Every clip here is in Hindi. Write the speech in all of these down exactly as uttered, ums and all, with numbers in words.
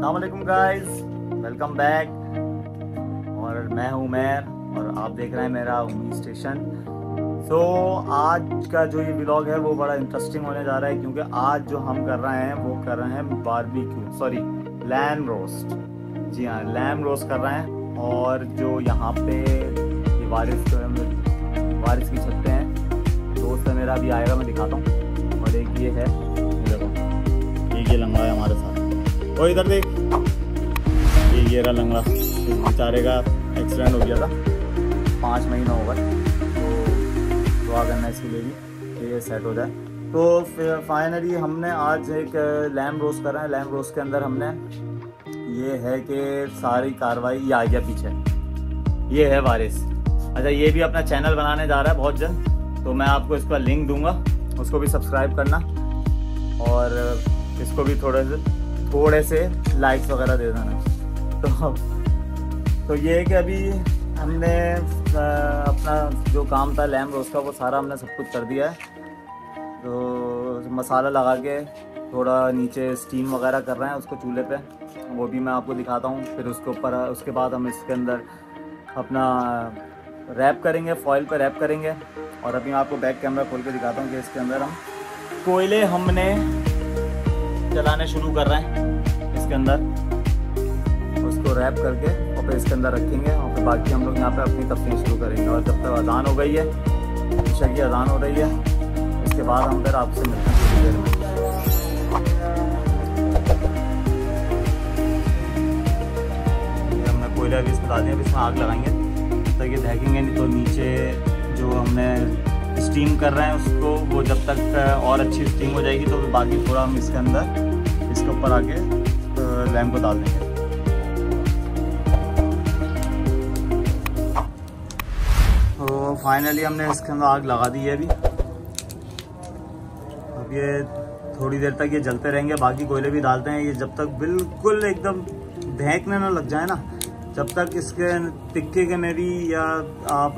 अस्सलाम वालेकुम गाइस, वेलकम बैक। और मैं हूं उमर और आप देख रहे हैं मेरा उमी स्टेशन। तो आज का जो ये व्लॉग है वो बड़ा इंटरेस्टिंग होने जा रहा है, क्योंकि आज जो हम कर रहे हैं वो कर रहे हैं बारबेक्यू, सॉरी लैम रोस्ट। जी हाँ, लैम रोस्ट कर रहे हैं। और जो यहाँ पे ये वारिस जो है, वारिस की छत पे हैं, दोस्त है मेरा, अभी आएगा मैं दिखाता हूँ। और एक ये है, ये लंगड़ा हमारे साथ, और इधर देख ये ये रहा लंगड़ा, बेचारे का एक्सीडेंट हो गया था, पाँच महीना हो गए। तो दुआ करना इसके लिए भी ये सेट हो जाए। तो फाइनली हमने आज एक लैम रोस्ट करा है। लैम रोस्ट के अंदर हमने ये है कि सारी कार्रवाई, ये आ गया पीछे, ये है वारिस। अच्छा, ये भी अपना चैनल बनाने जा रहा है बहुत जल्द, तो मैं आपको इसका लिंक दूंगा, उसको भी सब्सक्राइब करना और इसको भी थोड़े से थोड़े से लाइक्स वगैरह दे देना। तो तो ये है कि अभी हमने अपना जो काम था लैम रोस्ट का वो सारा हमने सब कुछ कर दिया है। तो मसाला लगा के थोड़ा नीचे स्टीम वगैरह कर रहे हैं उसको चूल्हे पे, वो भी मैं आपको दिखाता हूँ। फिर उसके ऊपर उसके बाद हम इसके अंदर अपना रैप करेंगे, फॉइल पे रैप करेंगे। और अभी मैं आपको बैक कैमरा खोल के दिखाता हूँ कि इसके अंदर हम कोयले हमने चलाने शुरू कर रहे हैं इसके अंदर, उसको रैप करके और फिर इसके अंदर रखेंगे। और फिर बाकी हम लोग यहाँ पे अपनी तफसील शुरू करेंगे। और जब तक अजान हो गई है, इशा की अजान हो रही है, इसके बाद हम फिर आपसे मिलते हैं थोड़ी देर में। हमने कोयला भी इसमें डाल दिया, इसमें आग लगाएंगे तो ये दहेंगे नहीं, तो नीचे जो हमने स्टीम कर रहे हैं उसको, वो जब तक और अच्छी स्टीम हो जाएगी तो बाकी पूरा हम इसके अंदर इसके ऊपर आके लैम को डाल देंगे। तो फाइनली हमने इसके अंदर आग लगा दी है। अभी अब ये थोड़ी देर तक ये जलते रहेंगे, बाकी कोयले भी डालते हैं। ये जब तक बिल्कुल एकदम दहकने ना लग जाए ना, जब तक इसके टिक्के के में भी या आप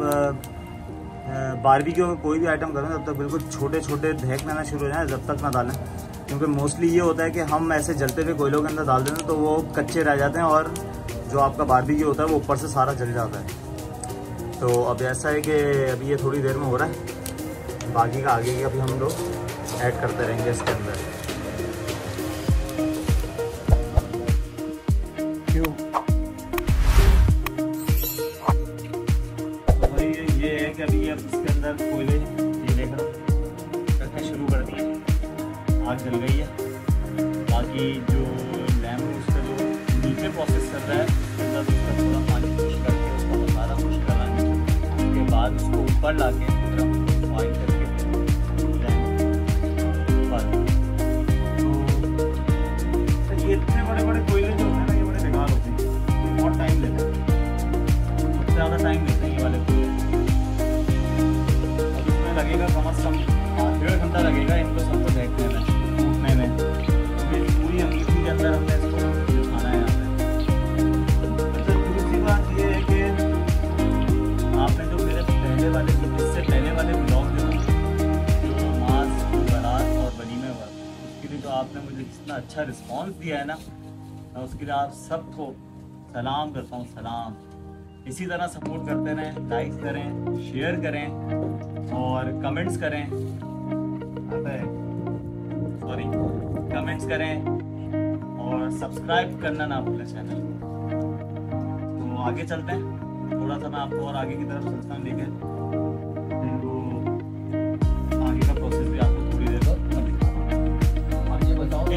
बारबेक्यू कोई भी आइटम करें, तब तक बिल्कुल छोटे छोटे दहक लेना शुरू हो जाए, जब तक ना डालें। क्योंकि मोस्टली ये होता है कि हम ऐसे जलते हुए कोयलों के अंदर डाल देते हैं तो वो कच्चे रह जाते हैं और जो आपका बारबेक्यू होता है वो ऊपर से सारा जल जाता है। तो अब ऐसा है कि अभी ये थोड़ी देर में हो रहा है, बाकी का आगे के अभी हम लोग ऐड करते रहेंगे इसके अंदर। कोयले ये लेकर रखना शुरू कर दिए, आग जल गई है। बाकी जो लैम उसका जो नीचे प्रोसेस कर रहा है, अंदर उसका थोड़ा पानी खुश करके उसको मसाला खुश कराने के बाद उसको ऊपर ला के ऑयल करके ऊपर। तो ये इतने बड़े बड़े कोयले जो होते हैं ना, ये बड़े बेकार होते हैं, बहुत टाइम लेते हैं, बहुत ज़्यादा टाइम लेते हैं ये वाले कोयले। लगेगा कम अज कम डेढ़ घंटा लगेगा इनको सबको देखने में, उठने में। पूरी अंगीठी के अंदर हमने इसको खाना है यहाँ पे। अच्छा, दूसरी बात ये है कि आपने जो मेरे पहले वाले, इससे पहले वाले ब्लॉग जो नमाज बारात और वलीमे हुआ, उसके लिए जो आपने मुझे जितना अच्छा रिस्पॉन्स दिया है ना, मैं उसके लिए आप सबको सलाम करता हूँ, सलाम। इसी तरह सपोर्ट करते रहें, लाइक करें, शेयर करें और कमेंट्स करें, आता है सॉरी कमेंट्स करें और सब्सक्राइब करना ना भूलें चैनल को। तो आगे चलते हैं, थोड़ा सा मैं आपको और आगे की तरफ चलता हूँ लेकर, तो आगे का प्रोसेस भी आपको थोड़ी देर पर दिखाऊँ।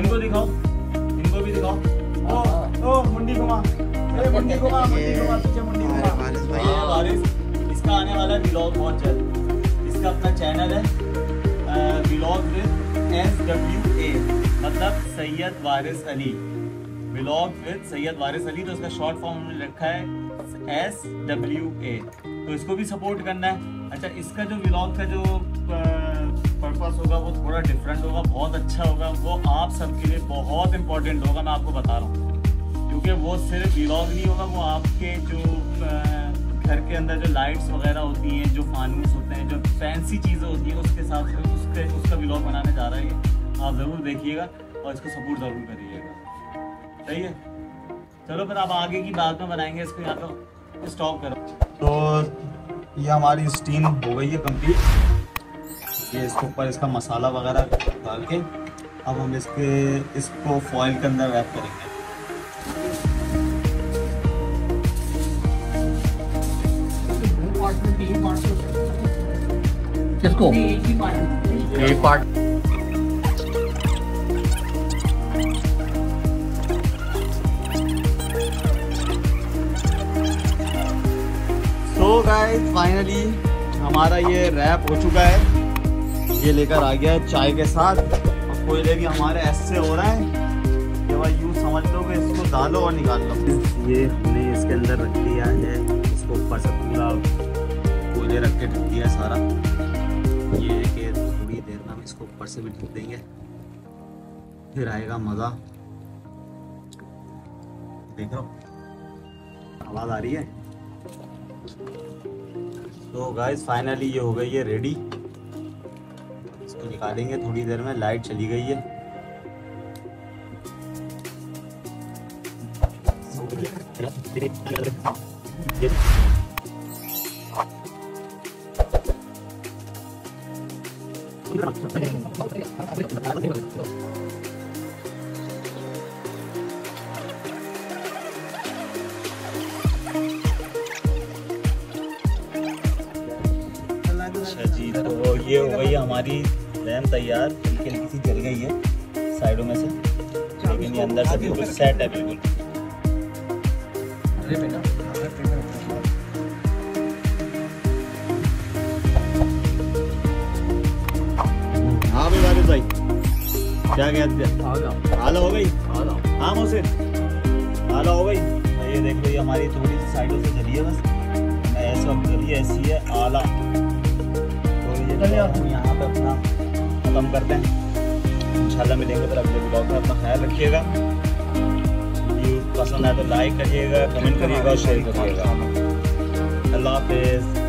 इनको दिखाओ, इनको भी दिखाओ। ओ ओ मुंडी घुमा, अरे मुंडी घुमा, मुंडी घुमा, पीछे मुंडी घुमा। वारिस भाई, ये वारिस, इसका आने वाला व्लॉग बहुत जल्द। इसका अपना चैनल है vlog with S W A, मतलब सैयद वारिस अली, व्लॉग विद सैयद वारिस अली। तो इसका शॉर्ट फॉर्म हमने रखा है एस डब्ल्यू ए, तो इसको भी सपोर्ट करना है। अच्छा, इसका जो व्लॉग का जो पर्पस होगा वो थोड़ा डिफरेंट होगा, बहुत अच्छा होगा, वो आप सबके लिए बहुत इंपॉर्टेंट होगा, मैं आपको बता रहा हूँ। क्योंकि वो सिर्फ व्लॉग नहीं होगा, वो आपके जो घर के अंदर जो लाइट्स वगैरह होती हैं, जो फानूस होते हैं, जो फैंसी चीज़ें होती हैं, उसके साथ से उसके उसका व्लॉग बनाने जा रहा है। आप ज़रूर देखिएगा और इसको सपोर्ट ज़रूर करिएगा, सही है। चलो फिर आप आगे की बात में बनाएंगे इसको, या तो स्टॉप करो। तो ये हमारी स्टीम हो गई है कंप्लीट। ये इसके ऊपर इसका मसाला वगैरह डाल के अब हम इसके इसको फॉइल के अंदर रैप करेंगे। किसको? ये पार्ट गाइस फाइनली हमारा ये रैप हो चुका है। ये लेकर आ गया है चाय के साथ और कोयले भी हमारे ऐसे हो रहा है कि भाई यूँ समझ लो कि इसको डालो और निकाल लो। ये हमने इसके अंदर रख दिया है, इसको ऊपर से पूरा कोयले रख के ढक दिया सारा। ये कि थोड़ी देर में हम इसको ऊपर से भी ढक देंगे, फिर आएगा मज़ा। देख रहा हूँ आवाज़ आ रही है। तो गाइस फाइनली ये हो गई है रेडी, इसको निकालेंगे थोड़ी देर में। लाइट चली गई है। तो ये हो गई हमारी रैम तैयार। हल्की हल्की सी जल गई है साइडों में से, लेकिन ये अंदर से बिल्कुल सेट है बिल्कुल। हाँ भाई वारिस भाई क्या कहते? आला हो गई। हाँ मुझसे आला हो गई। ये देख लो ये हमारी थोड़ी सी साइडों से जली है, बस मैं ऐसा जली ऐसी है आला। चलिए हम यहाँ पर अपना खत्म करते हैं। इंशाल्लाह मिलेंगे फिर अगले ब्लॉग में। अपना ख्याल रखिएगा। पसंद आए तो लाइक करिएगा, कमेंट करिएगा और शेयर करिएगा। अल्लाह हाफिज़।